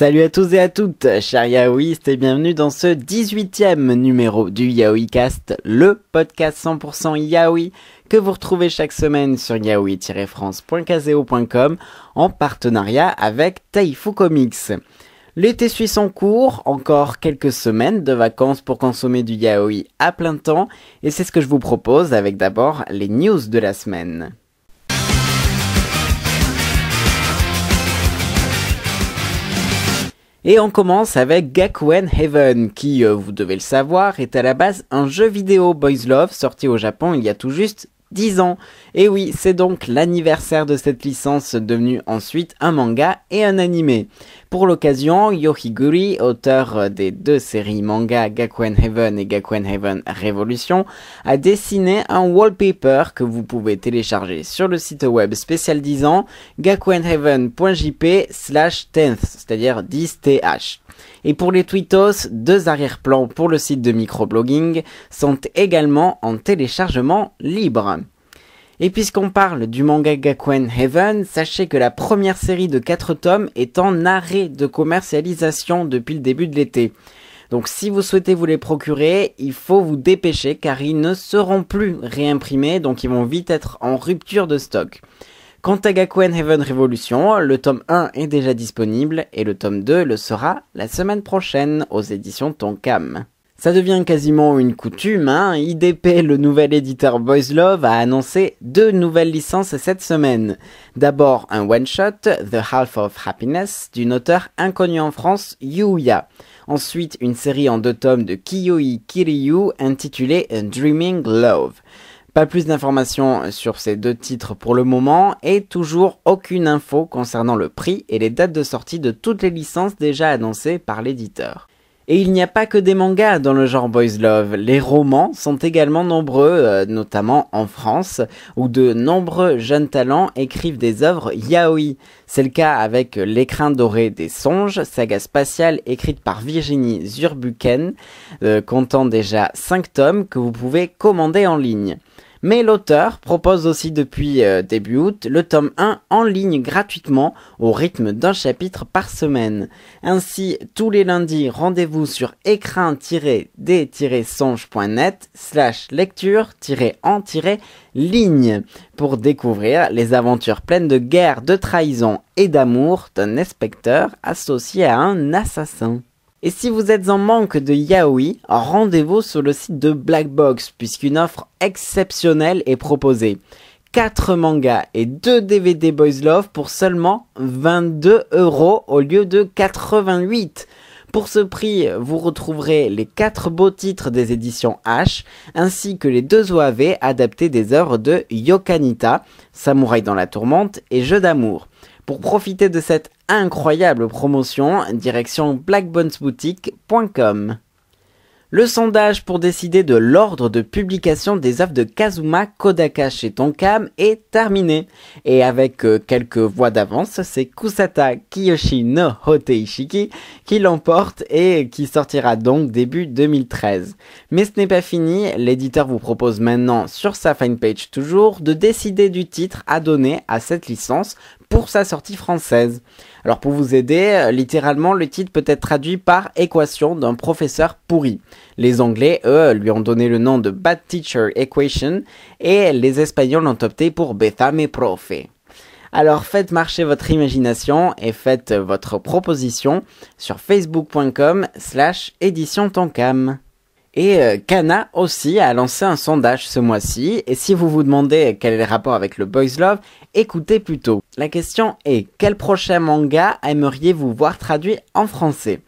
Salut à tous et à toutes, chers yaoïstes, et bienvenue dans ce 18e numéro du Yaoi Cast, le podcast 100% yaoi que vous retrouvez chaque semaine sur yaoi-france.kazeo.com en partenariat avec Taifu Comics. L'été suit son cours, encore quelques semaines de vacances pour consommer du yaoi à plein temps, et c'est ce que je vous propose avec d'abord les news de la semaine. Et on commence avec Gakuen Heaven, qui, vous devez le savoir, est à la base un jeu vidéo Boys Love sorti au Japon il y a tout juste 10 ans. Et oui, c'est donc l'anniversaire de cette licence devenue ensuite un manga et un animé. Pour l'occasion, Yohi Guri, auteur des deux séries manga Gakuen Heaven et Gakuen Heaven Revolution, a dessiné un wallpaper que vous pouvez télécharger sur le site web spécial 10 ans gakuenheaven.jp/10th, c'est-à-dire 10th. Et pour les twittos, deux arrière-plans pour le site de microblogging sont également en téléchargement libre. Et puisqu'on parle du manga Gakuen Heaven, sachez que la première série de 4 tomes est en arrêt de commercialisation depuis le début de l'été. Donc si vous souhaitez vous les procurer, il faut vous dépêcher car ils ne seront plus réimprimés, donc ils vont vite être en rupture de stock. Quant à Gakuen Heaven Revolution, le tome 1 est déjà disponible et le tome 2 le sera la semaine prochaine aux éditions Tonkam. Ça devient quasiment une coutume, hein. IDP, le nouvel éditeur Boys Love, a annoncé deux nouvelles licences cette semaine. D'abord un one-shot, The Half of Happiness, d'une auteure inconnue en France, Yuya. Ensuite une série en 2 tomes de Kiyoi Kiryu intitulée A Dreaming Love. Pas plus d'informations sur ces deux titres pour le moment et toujours aucune info concernant le prix et les dates de sortie de toutes les licences déjà annoncées par l'éditeur. Et il n'y a pas que des mangas dans le genre Boys Love, les romans sont également nombreux, notamment en France, où de nombreux jeunes talents écrivent des œuvres yaoi. C'est le cas avec L'écrin doré des songes, saga spatiale écrite par Virginie Zurbuchen, comptant déjà 5 tomes que vous pouvez commander en ligne. Mais l'auteur propose aussi depuis début août le tome 1 en ligne gratuitement au rythme d'un chapitre par semaine. Ainsi, tous les lundis, rendez-vous sur écrin-d-songe.net/lecture-en-ligne pour découvrir les aventures pleines de guerre, de trahison et d'amour d'un inspecteur associé à un assassin. Et si vous êtes en manque de yaoi, rendez-vous sur le site de Blackbox puisqu'une offre exceptionnelle est proposée. 4 mangas et 2 DVD Boys Love pour seulement 22 € au lieu de 88 €. Pour ce prix, vous retrouverez les 4 beaux titres des éditions H ainsi que les 2 OAV adaptés des œuvres de Yokanita, Samouraï dans la tourmente et Jeux d'amour. Pour profiter de cette incroyable promotion, direction blackboxboutique.com. Le sondage pour décider de l'ordre de publication des œuvres de Kazuma Kodaka chez Tonkam est terminé. Et avec quelques voix d'avance, c'est Kusata Kiyoshi no Hoteishiki qui l'emporte et qui sortira donc début 2013. Mais ce n'est pas fini, l'éditeur vous propose maintenant sur sa fanpage toujours de décider du titre à donner à cette licence pour sa sortie française. Alors pour vous aider, littéralement le titre peut être traduit par équation d'un professeur pourri. Les Anglais, eux, lui ont donné le nom de Bad Teacher Equation et les Espagnols l'ont opté pour Bethame Profe. Alors faites marcher votre imagination et faites votre proposition sur facebook.com/éditiontonkam. Et Kana aussi a lancé un sondage ce mois-ci, et si vous vous demandez quel est le rapport avec le Boys Love, écoutez plutôt. La question est, quel prochain manga aimeriez-vous voir traduit en français ?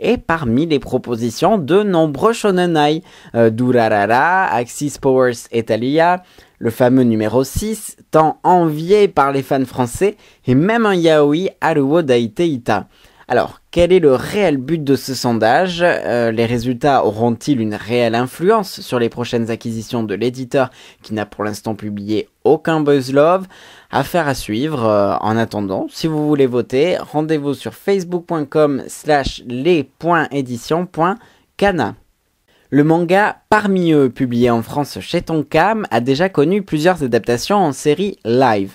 Et parmi les propositions, de nombreux shonenai, Durarara, Axis Powers, Hetalia, le fameux numéro 6, tant envié par les fans français, et même un yaoi, Haruo Dai Te Ita. Alors, quel est le réel but de ce sondage ? Les résultats auront-ils une réelle influence sur les prochaines acquisitions de l'éditeur qui n'a pour l'instant publié aucun Boys Love ? Affaire à suivre. En attendant, si vous voulez voter, rendez-vous sur facebook.com/les.editions.kana. Le manga Parmi eux, publié en France chez Tonkam, a déjà connu plusieurs adaptations en série live.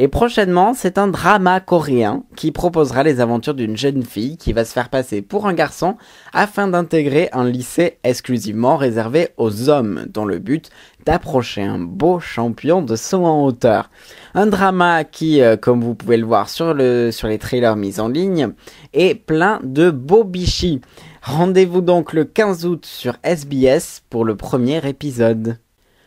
Et prochainement, c'est un drama coréen qui proposera les aventures d'une jeune fille qui va se faire passer pour un garçon afin d'intégrer un lycée exclusivement réservé aux hommes, dont le but d'approcher un beau champion de saut en hauteur. Un drama qui, comme vous pouvez le voir sur les trailers mis en ligne, est plein de beaux bichis. Rendez-vous donc le 15 août sur SBS pour le premier épisode.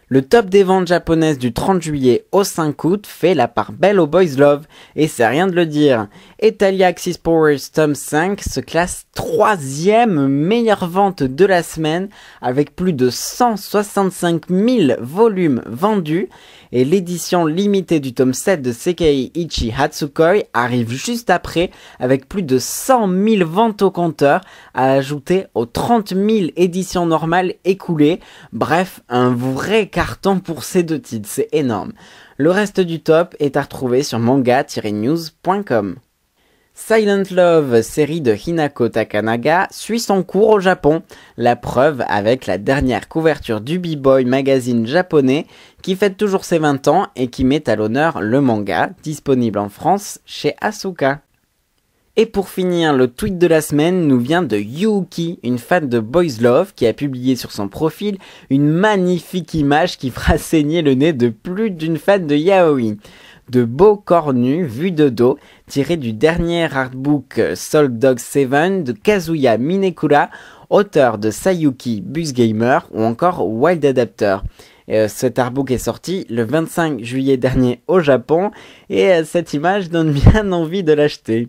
Le top des ventes japonaises du 30 juillet au 5 août fait la part belle au Boys Love, et c'est rien de le dire. Hetalia Axis Powers tome 5 se classe 3e meilleure vente de la semaine avec plus de 165 000 volumes vendus, et l'édition limitée du tome 7 de Sekaiichi Hatsukoi arrive juste après avec plus de 100 000 ventes au compteur à ajouter aux 30 000 éditions normales écoulées. Bref, un vrai carton pour ces deux titres, c'est énorme. Le reste du top est à retrouver sur manga-news.com. Silent Love, série de Hinako Takanaga, suit son cours au Japon, la preuve avec la dernière couverture du B-Boy magazine japonais qui fête toujours ses 20 ans et qui met à l'honneur le manga, disponible en France chez Asuka. Et pour finir, le tweet de la semaine nous vient de Yuki, une fan de Boys Love, qui a publié sur son profil une magnifique image qui fera saigner le nez de plus d'une fan de yaoi. De beaux corps nus vus de dos, tirés du dernier artbook Soul Dog 7 de Kazuya Minekura, auteur de Sayuki Bus Gamer ou encore Wild Adapter. Cet artbook est sorti le 25 juillet dernier au Japon et cette image donne bien envie de l'acheter.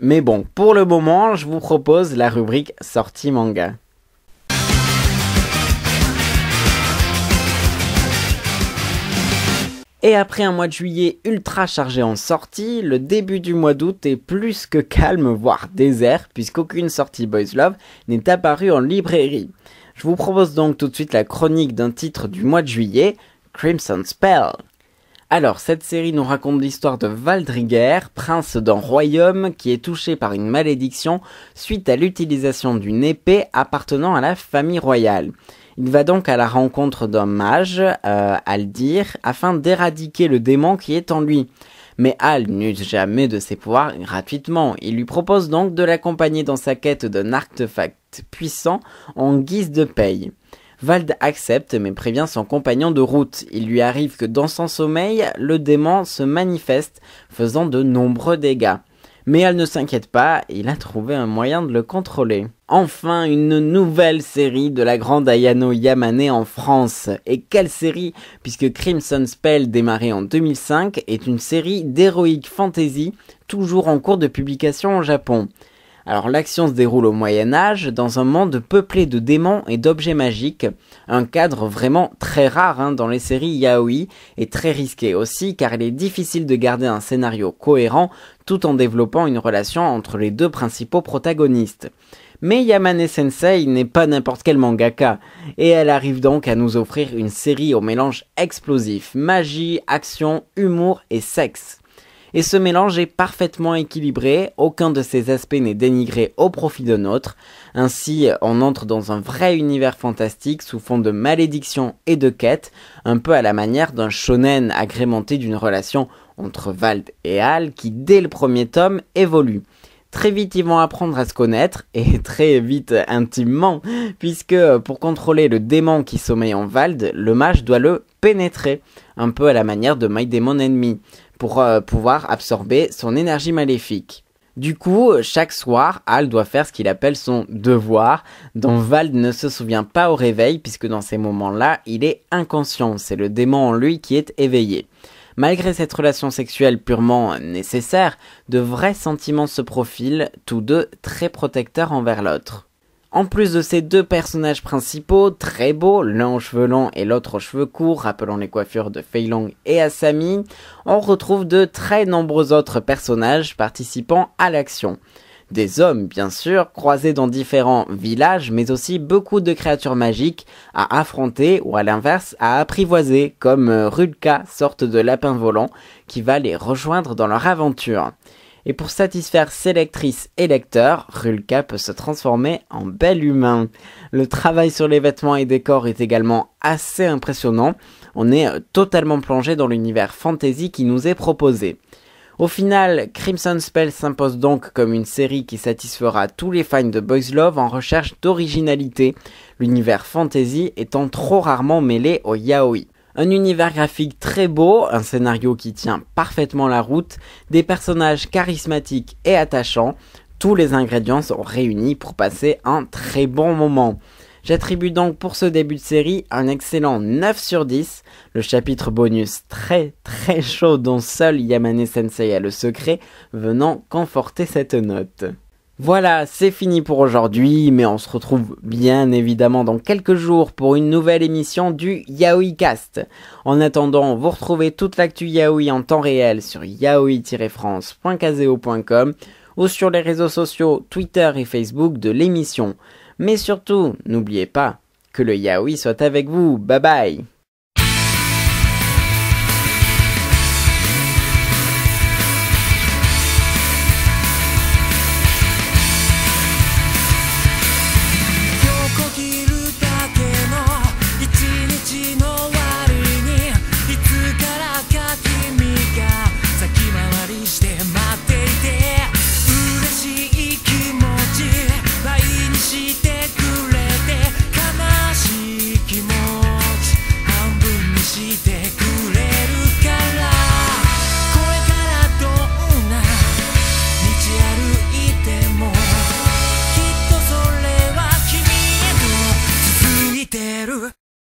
Mais bon, pour le moment, je vous propose la rubrique sortie manga. Et après un mois de juillet ultra chargé en sorties, le début du mois d'août est plus que calme, voire désert, puisqu'aucune sortie Boys Love n'est apparue en librairie. Je vous propose donc tout de suite la chronique d'un titre du mois de juillet, Crimson Spell. Alors, cette série nous raconte l'histoire de Valdriguer, prince d'un royaume qui est touché par une malédiction suite à l'utilisation d'une épée appartenant à la famille royale. Il va donc à la rencontre d'un mage, Aldir, afin d'éradiquer le démon qui est en lui. Mais Al n'use jamais de ses pouvoirs gratuitement. Il lui propose donc de l'accompagner dans sa quête d'un artefact puissant en guise de paye. Vald accepte mais prévient son compagnon de route. Il lui arrive que dans son sommeil, le démon se manifeste, faisant de nombreux dégâts. Mais elle ne s'inquiète pas, il a trouvé un moyen de le contrôler. Enfin, une nouvelle série de la grande Ayano Yamane en France. Et quelle série, puisque Crimson Spell, démarré en 2005, est une série d'heroic fantasy, toujours en cours de publication au Japon. Alors l'action se déroule au Moyen-Âge, dans un monde peuplé de démons et d'objets magiques, un cadre vraiment très rare dans les séries yaoi, et très risqué aussi car il est difficile de garder un scénario cohérent tout en développant une relation entre les deux principaux protagonistes. Mais Yamane Sensei n'est pas n'importe quel mangaka, et elle arrive donc à nous offrir une série au mélange explosif, magie, action, humour et sexe. Et ce mélange est parfaitement équilibré, aucun de ses aspects n'est dénigré au profit d'un autre. Ainsi, on entre dans un vrai univers fantastique sous fond de malédiction et de quête, un peu à la manière d'un shonen agrémenté d'une relation entre Vald et Al qui, dès le premier tome, évolue. Très vite, ils vont apprendre à se connaître, et très vite intimement, puisque pour contrôler le démon qui sommeille en Vald, le mage doit le pénétrer, un peu à la manière de My Demon Enemy, pour pouvoir absorber son énergie maléfique. Du coup, chaque soir, Al doit faire ce qu'il appelle son devoir, dont Vald ne se souvient pas au réveil, puisque dans ces moments-là, il est inconscient, c'est le démon en lui qui est éveillé. Malgré cette relation sexuelle purement nécessaire, de vrais sentiments se profilent, tous deux très protecteurs envers l'autre. En plus de ces deux personnages principaux, très beaux, l'un aux cheveux longs et l'autre aux cheveux courts, rappelant les coiffures de Fei Long et Asami, on retrouve de très nombreux autres personnages participant à l'action. Des hommes, bien sûr, croisés dans différents villages, mais aussi beaucoup de créatures magiques à affronter ou à l'inverse à apprivoiser, comme Rulka, sorte de lapin volant, qui va les rejoindre dans leur aventure. et pour satisfaire ses lectrices et lecteurs, Rulka peut se transformer en bel humain. Le travail sur les vêtements et décors est également assez impressionnant, on est totalement plongé dans l'univers fantasy qui nous est proposé. Au final, Crimson Spell s'impose donc comme une série qui satisfera tous les fans de Boys Love en recherche d'originalité, l'univers fantasy étant trop rarement mêlé au yaoi. Un univers graphique très beau, un scénario qui tient parfaitement la route, des personnages charismatiques et attachants, tous les ingrédients sont réunis pour passer un très bon moment. J'attribue donc pour ce début de série un excellent 9 sur 10, le chapitre bonus très chaud dont seul Yamane Sensei a le secret venant conforter cette note. Voilà, c'est fini pour aujourd'hui, mais on se retrouve bien évidemment dans quelques jours pour une nouvelle émission du Yaoi Cast. En attendant, vous retrouvez toute l'actu yaoi en temps réel sur yaoi-france.kazeo.com ou sur les réseaux sociaux Twitter et Facebook de l'émission. Mais surtout, n'oubliez pas que le yaoi soit avec vous. Bye bye!